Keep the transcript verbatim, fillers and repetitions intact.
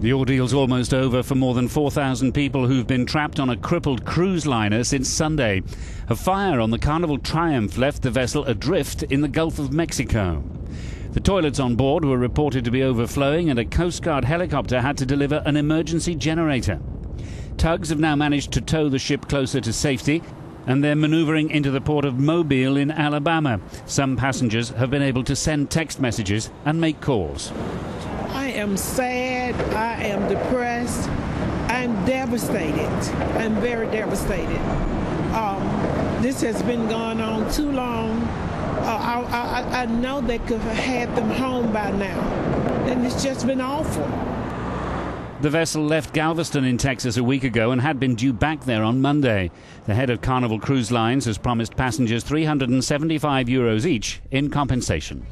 The ordeal's almost over for more than four thousand people who've been trapped on a crippled cruise liner since Sunday. A fire on the Carnival Triumph left the vessel adrift in the Gulf of Mexico. The toilets on board were reported to be overflowing, and a Coast Guard helicopter had to deliver an emergency generator. Tugs have now managed to tow the ship closer to safety, and they're maneuvering into the port of Mobile in Alabama. Some passengers have been able to send text messages and make calls. I am sad, I am depressed, I'm devastated, I'm very devastated. Um, this has been going on too long. Uh, I, I, I know they could have had them home by now, and it's just been awful. The vessel left Galveston in Texas a week ago and had been due back there on Monday. The head of Carnival Cruise Lines has promised passengers three hundred seventy-five euros each in compensation.